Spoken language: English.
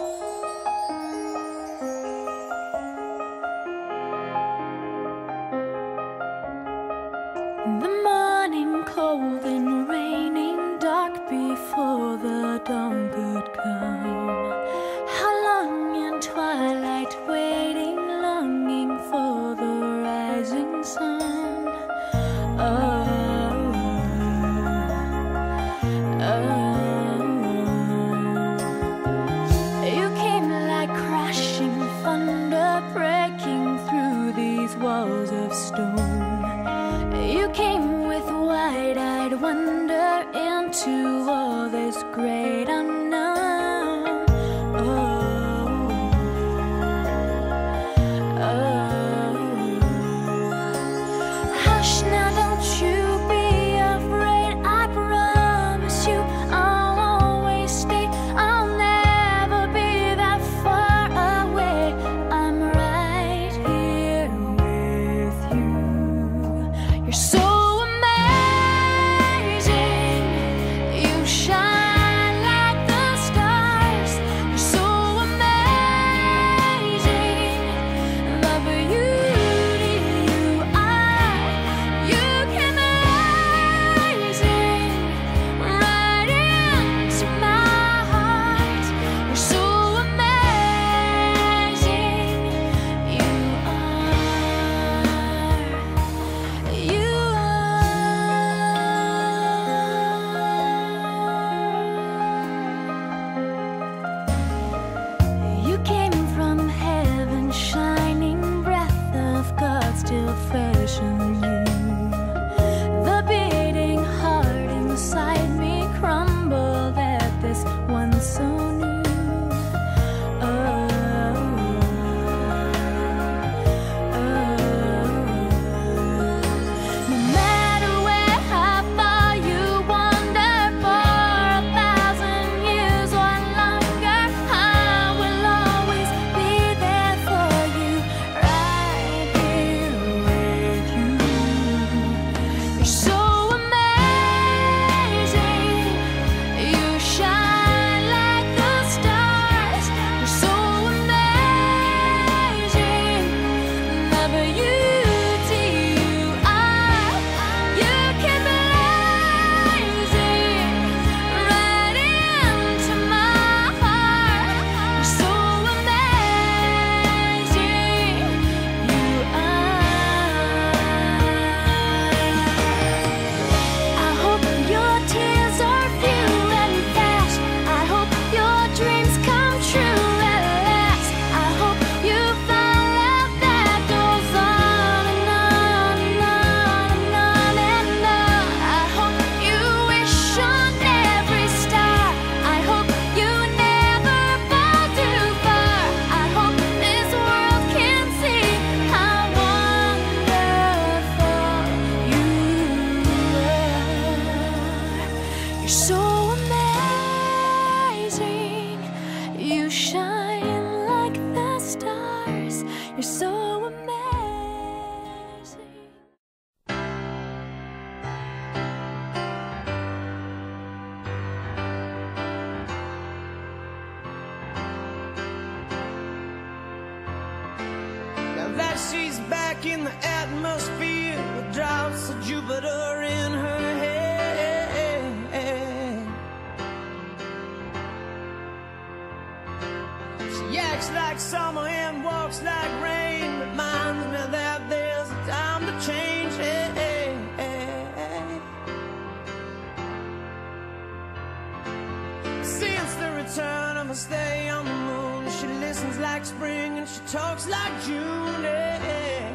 The morning cold and raining, dark before the dawn could come. How long in twilight waiting, longing for the rising sun. Oh. You came like crashing thunder, breaking through these walls of stone. You came with wide-eyed wonder into all this great unknown. Oh, oh. Hush now, don't you be afraid. I promise you I'll always stay. I'll never be that far away. I'm right here with you. You're so amazing, you shine like the stars. You're so amazing, the beauty you are. You came rising right into my heart. You're so amazing, you are. You came from heaven, shining breath of God still fresh on you. The beating heart inside me crumbled at this one so new. Oh, oh. No matter where I fall, you wander for 1,000 years or longer. I will always be there for you, right here with you. You're so amazing, you shine like the stars. You're so amazing, the beauty you are. You keep blazing right into my heart. You're so amazing, you are. I hope your tears are few and fast. I hope your dreams come true at last. I hope you find love that goes on and on and on and on and on. I hope you wish on every star. I hope you never fall too far. I hope this world can see how wonderful you are. You're so amazing, you shine like the stars. You're so amazing. Now that she's back in the atmosphere, the drops of Jupiter in her head. She acts like summer and walks like rain, reminds me that there's a time to change. Since the return of her stay on the moon, she listens like spring and she talks like June.